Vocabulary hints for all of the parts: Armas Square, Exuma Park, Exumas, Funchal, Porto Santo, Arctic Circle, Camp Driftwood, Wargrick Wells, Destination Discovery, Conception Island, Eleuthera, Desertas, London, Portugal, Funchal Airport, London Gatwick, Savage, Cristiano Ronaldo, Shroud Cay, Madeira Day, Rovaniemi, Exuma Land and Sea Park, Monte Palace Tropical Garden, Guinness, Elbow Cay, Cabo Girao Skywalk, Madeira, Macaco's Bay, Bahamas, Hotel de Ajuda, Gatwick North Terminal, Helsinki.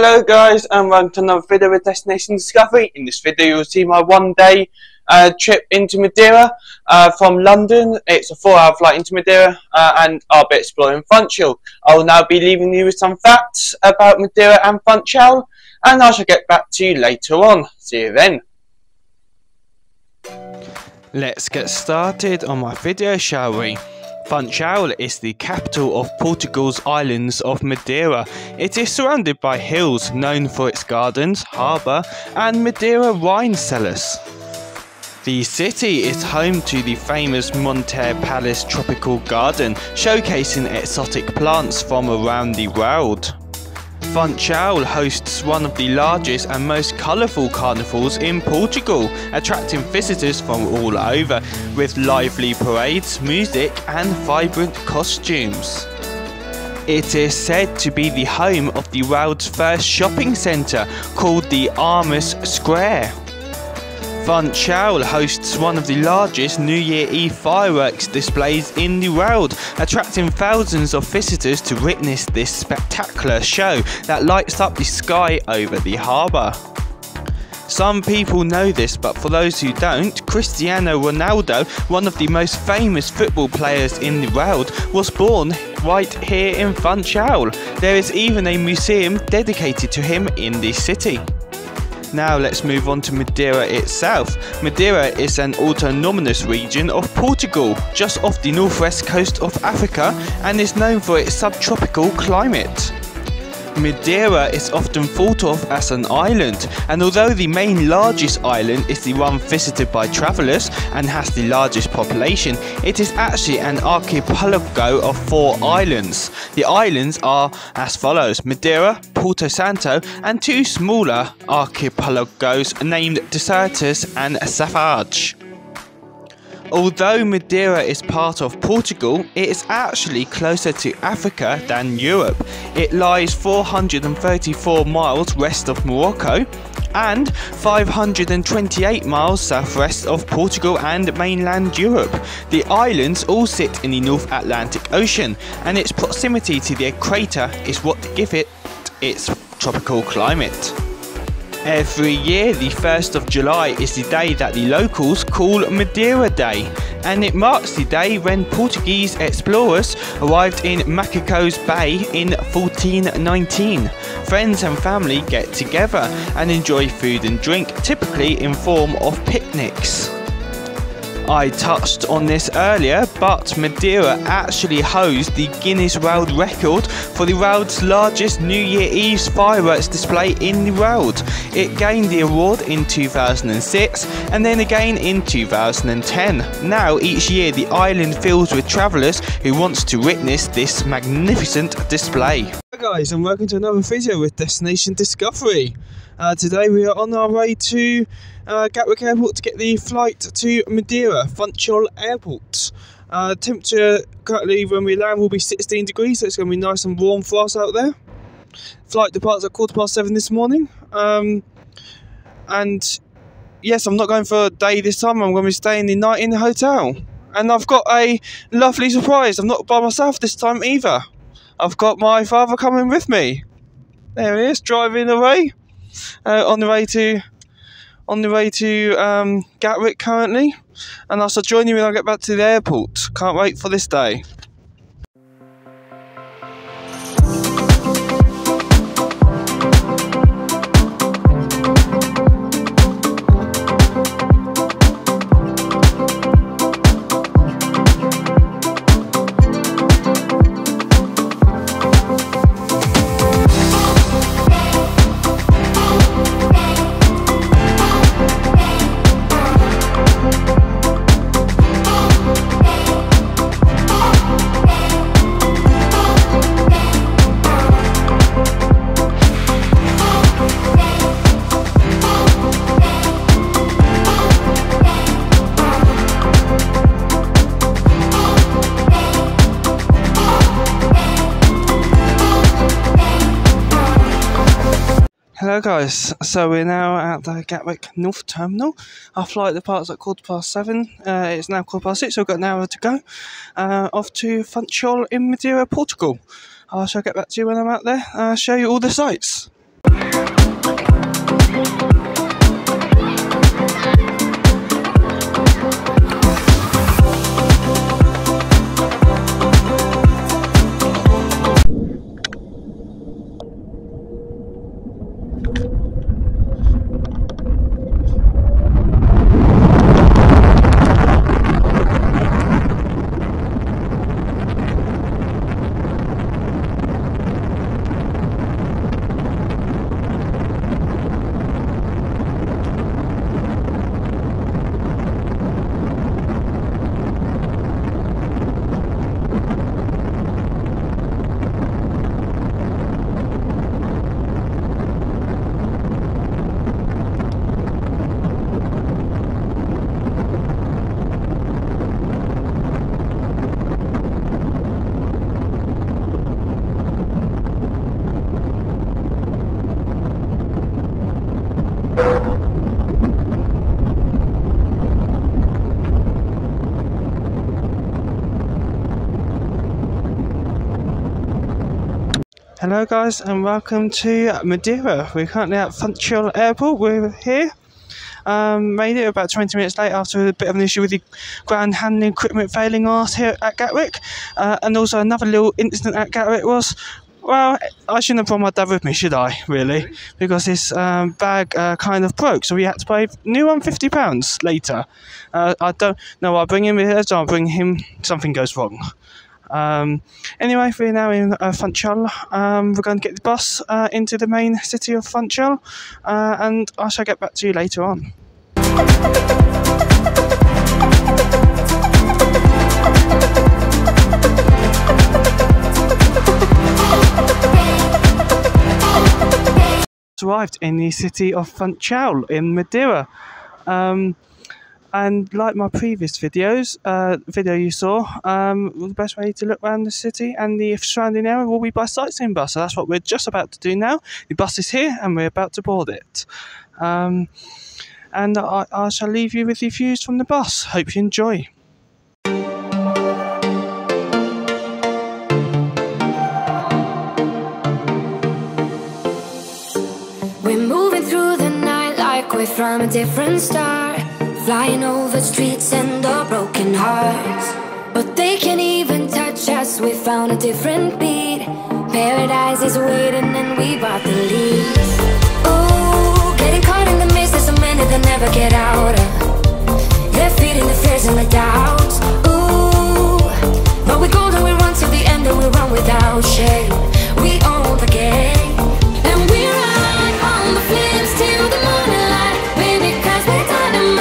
Hello guys, and welcome to another video with Destination Discovery. In this video you'll see my one-day trip into Madeira from London. It's a 4-hour flight into Madeira and I'll be exploring Funchal. I will now be leaving you with some facts about Madeira and Funchal, and I shall get back to you later on. See you then. Let's get started on my video, shall we? Funchal is the capital of Portugal's islands of Madeira. It is surrounded by hills known for its gardens, harbour and Madeira wine cellars. The city is home to the famous Monte Palace Tropical Garden, showcasing exotic plants from around the world. Funchal hosts one of the largest and most colourful carnivals in Portugal, attracting visitors from all over, with lively parades, music and vibrant costumes. It is said to be the home of the world's first shopping centre, called the Armas Square. Funchal hosts one of the largest New Year Eve fireworks displays in the world, attracting thousands of visitors to witness this spectacular show that lights up the sky over the harbour. Some people know this, but for those who don't, Cristiano Ronaldo, one of the most famous football players in the world, was born right here in Funchal. There is even a museum dedicated to him in the city. Now let's move on to Madeira itself. Madeira is an autonomous region of Portugal, just off the northwest coast of Africa, and is known for its subtropical climate. Madeira is often thought of as an island, and although the main largest island is the one visited by travellers and has the largest population, it is actually an archipelago of 4 islands. The islands are as follows: Madeira, Porto Santo, and 2 smaller archipelagos named Desertas and Savage. Although Madeira is part of Portugal, it is actually closer to Africa than Europe. It lies 434 miles west of Morocco and 528 miles southwest of Portugal and mainland Europe. The islands all sit in the North Atlantic Ocean, and its proximity to the equator is what gives it its tropical climate. Every year, the 1st of July is the day that the locals call Madeira Day, and it marks the day when Portuguese explorers arrived in Macaco's Bay in 1419. Friends and family get together and enjoy food and drink, typically in form of picnics. I touched on this earlier, but Madeira actually holds the Guinness World Record for the world's largest New Year Eve's fireworks display in the world. It gained the award in 2006 and then again in 2010. Now each year the island fills with travellers who wants to witness this magnificent display. Hi guys, and welcome to another video with Destination Discovery. Today we are on our way to Gatwick Airport to get the flight to Madeira, Funchal Airport. Temperature currently when we land will be 16 degrees, so it's going to be nice and warm for us out there. Flight departs at 7:15 this morning. And yes, I'm not going for a day this time, I'm going to be staying the night in the hotel. And I've got a lovely surprise. I'm not by myself this time either. I've got my father coming with me. There he is, driving away. On the way to Gatwick currently, and I shall join you when I get back to the airport. Can't wait for this day. Hello guys, so we're now at the Gatwick North Terminal. Our flight departs at 7:15. It's now 6:15, so we've got an hour to go. Off to Funchal in Madeira, Portugal. I shall get back to you when I'm out there, show you all the sights. Hello guys and welcome to Madeira. We're currently at Funchal Airport. We're here. Made it about 20 minutes late after a bit of an issue with the ground handling equipment failing us here at Gatwick. And also another little incident at Gatwick was, well, I shouldn't have brought my dad with me, should I, really? Because this bag kind of broke, so we had to pay a new £150 later. I don't know, I'll bring him here, so I'll bring him, something goes wrong. Anyway, we're now in Funchal. We're going to get the bus into the main city of Funchal, and I shall get back to you later on. Arrived in the city of Funchal in Madeira. And like my previous videos, video you saw, the best way to look around the city and the surrounding area will be by sightseeing bus. So that's what we're just about to do now. The bus is here and we're about to board it. And I shall leave you with the views from the bus. Hope you enjoy. We're moving through the night like we're from a different star. Flying over streets and our broken hearts, but they can't even touch us. We found a different beat. Paradise is waiting and we bought the leaves. Oh, getting caught in the mist. There's so many that never get out of. They're feeding the fears and the doubts. Ooh, but we're golden, we run to the end and we run without shame. We own the game and we ride on the flames till the morning light. Baby, cause we're dynamite.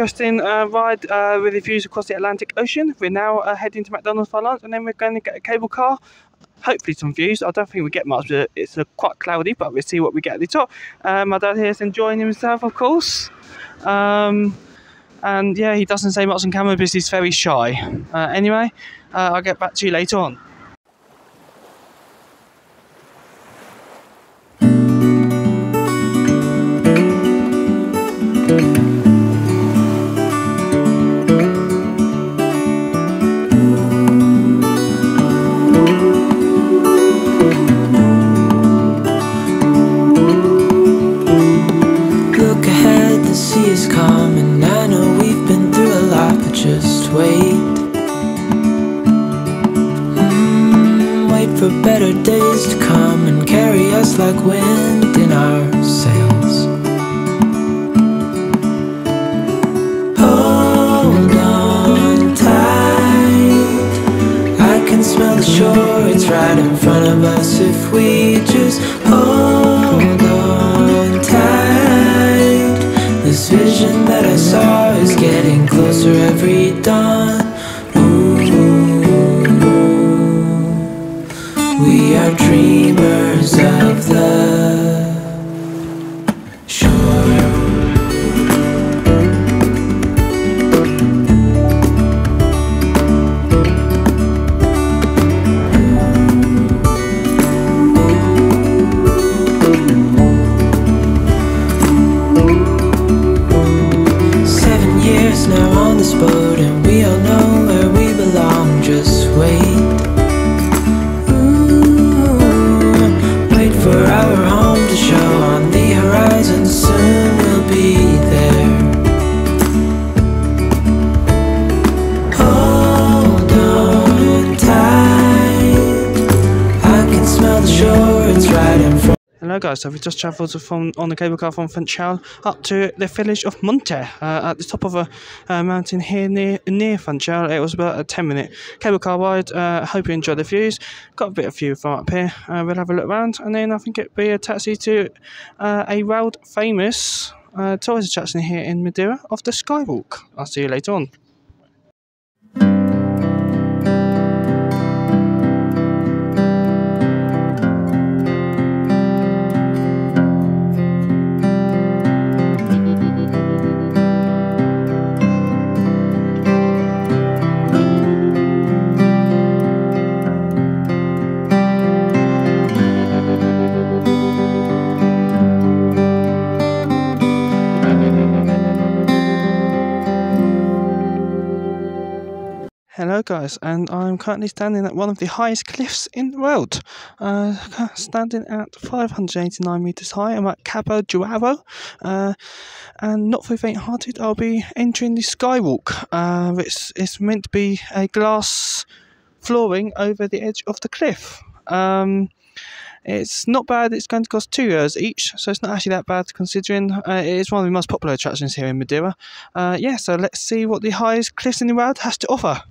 interesting ride with the views across the Atlantic Ocean. We're now heading to McDonald's for lunch, and then we're going to get a cable car. Hopefully some views. I don't think we get much, but it's quite cloudy, but we'll see what we get at the top. My dad here is enjoying himself, of course. And yeah, he doesn't say much on camera because he's very shy. Anyway, I'll get back to you later on. So we just travelled on the cable car from Funchal up to the village of Monte at the top of a mountain here near Funchal. It was about a 10-minute cable car ride. Hope you enjoy the views. Got a bit of view from up here. We'll have a look around, and then I think it'd be a taxi to a world famous tourist attraction here in Madeira of the Skywalk. I'll see you later on. Hello guys, and I'm currently standing at one of the highest cliffs in the world, standing at 589 metres high. I'm at Cabo Girao, and not for faint hearted. I'll be entering the Skywalk, which is meant to be a glass flooring over the edge of the cliff. It's not bad. It's going to cost €2 each, so it's not actually that bad considering it is one of the most popular attractions here in Madeira. Yeah, so let's see what the highest cliffs in the world has to offer.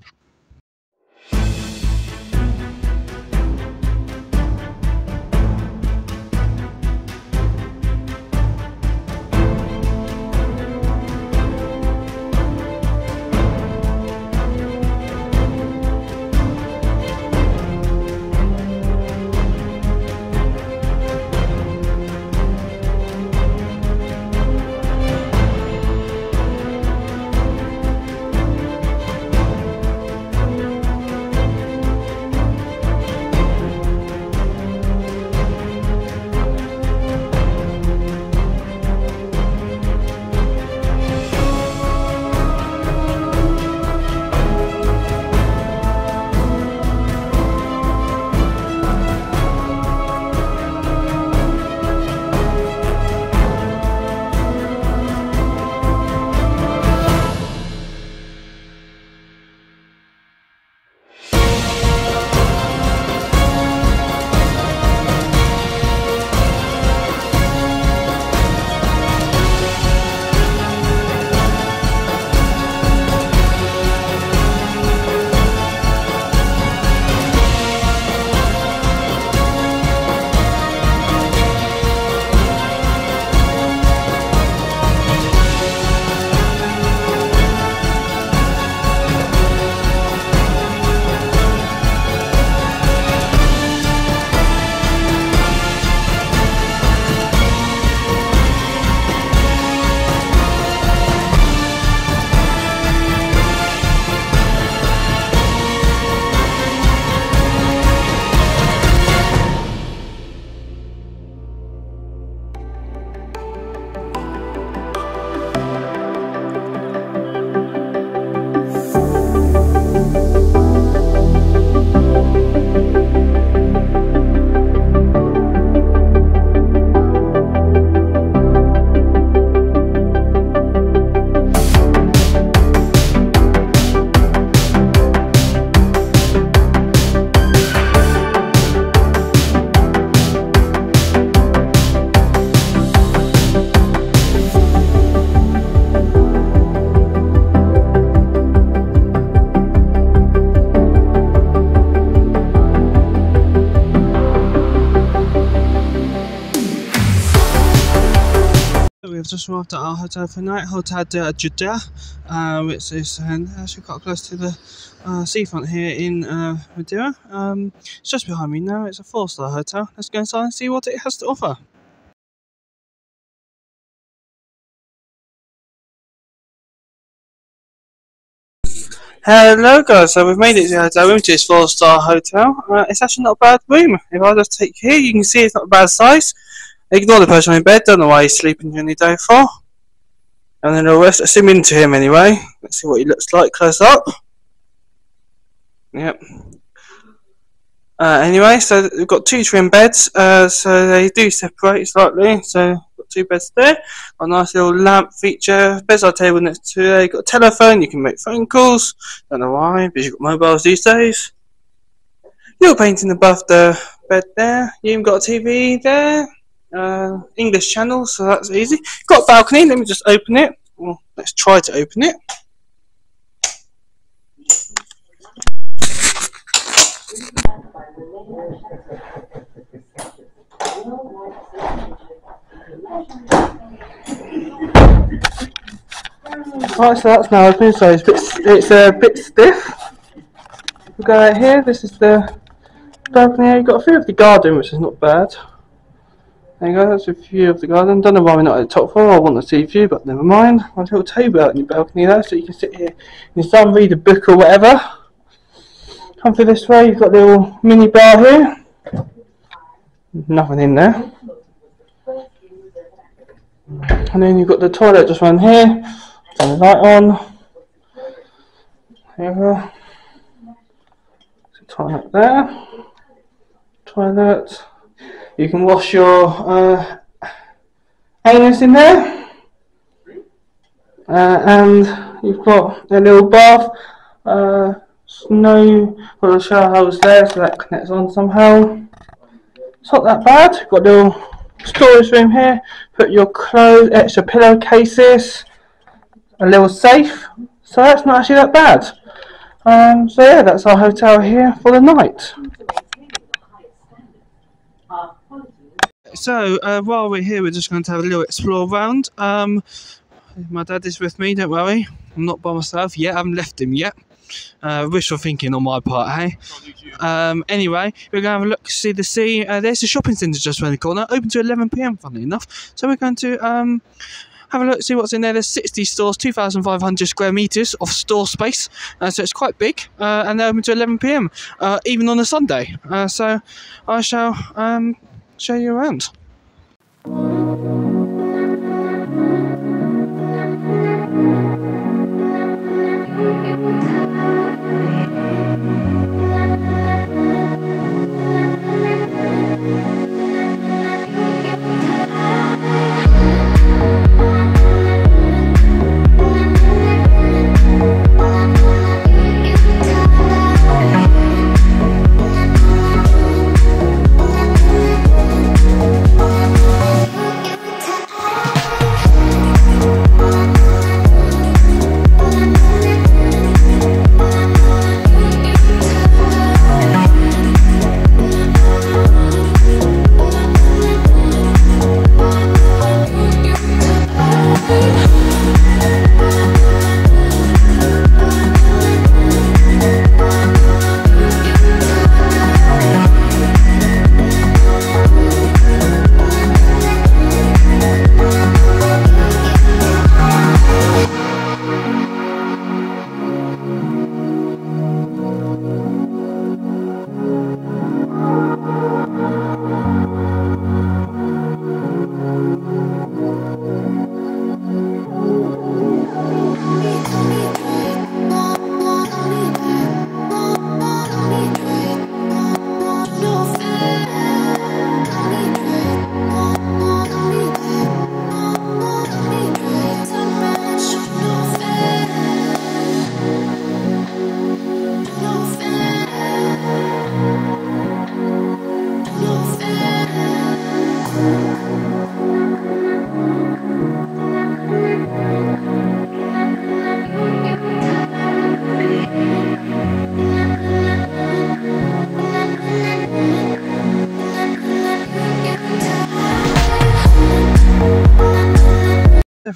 just arrived at our hotel for the night, Hotel de Ajuda, which is actually quite close to the seafront here in Madeira. It's just behind me now. It's a 4-star hotel. Let's go inside and see what it has to offer. Hello guys, so we've made it to the hotel room, to this 4-star hotel. It's actually not a bad room. If I just take here, you can see it's not a bad size. Ignore the person in bed, don't know why he's sleeping during the day for. And then the rest, let's zoom into him anyway. Let's see what he looks like close up. Yep. Anyway, so we've got 2 twin beds, so they do separate slightly. So we've got 2 beds there. Got a nice little lamp feature, bedside table next to there. You've got a telephone, you can make phone calls. Don't know why, because you've got mobiles these days. Little painting above the bed there. You even got a TV there. English channel, so that's easy. Got a balcony, let me just open it. Well, let's try to open it. Right, so that's now open, so it's a bit stiff. We'll go out here, this is the balcony. You've got a view of the garden, which is not bad. There you go, that's a view of the garden. Don't know why we're not at the top floor, I want to see view, but never mind. I've got a little table out in the balcony there, so you can sit here in the sun, read a book or whatever. Come through this way, you've got a little mini bar here. Nothing in there. And then you've got the toilet just round here. Turn the light on. There you go. There's a toilet there. Toilet. You can wash your anus in there, and you've got a little bath, got a shower hose there, so that connects on somehow. It's not that bad. You've got a little storage room here, put your clothes, extra pillowcases, a little safe, so that's not actually that bad. So yeah, that's our hotel here for the night. So while we're here, we're just going to have a little explore round. My dad is with me, don't worry. I'm not by myself yet, I haven't left him yet. Wishful thinking on my part, hey? Anyway, we're going to have a look, see the sea. There's a shopping centre just around the corner, open to 11 PM, funnily enough. So we're going to have a look, see what's in there. There's 60 stores, 2,500 square metres of store space. So it's quite big, and they're open to 11 PM, even on a Sunday. So I shall... show you around.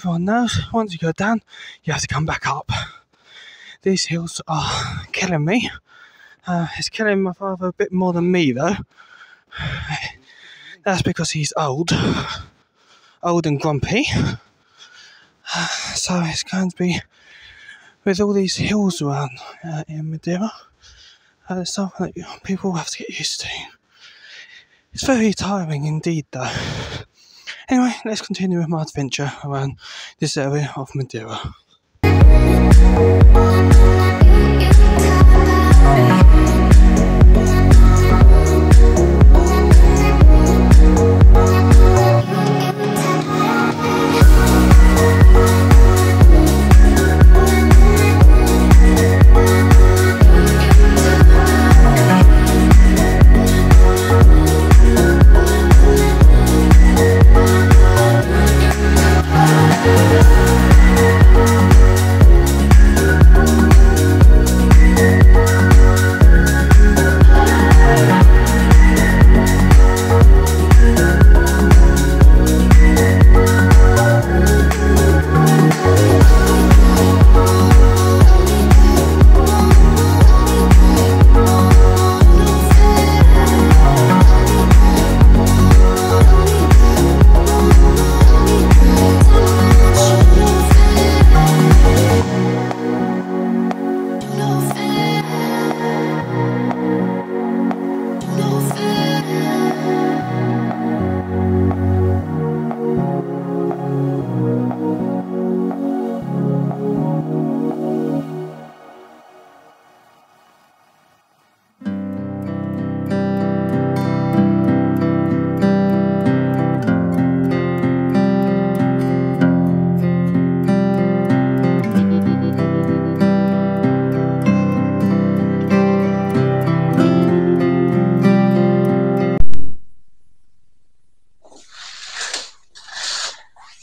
everyone knows, once you go down, you have to come back up. These hills are killing me. It's killing my father a bit more than me, though. That's because he's old and grumpy. So it's going to be, with all these hills around in Madeira, it's something that people have to get used to. It's very tiring indeed, though. Anyway, let's continue with my adventure around this area of Madeira.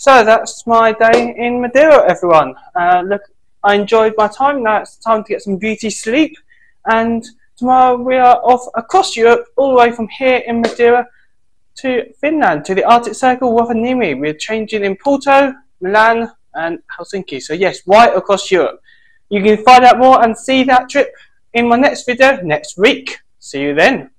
So that's my day in Madeira, everyone. Look, I enjoyed my time. Now it's time to get some beauty sleep, and tomorrow we are off across Europe, all the way from here in Madeira to Finland, to the Arctic Circle, Rovaniemi. We're changing in Porto, Milan and Helsinki, so yes, right across Europe. You can find out more and see that trip in my next video next week. See you then.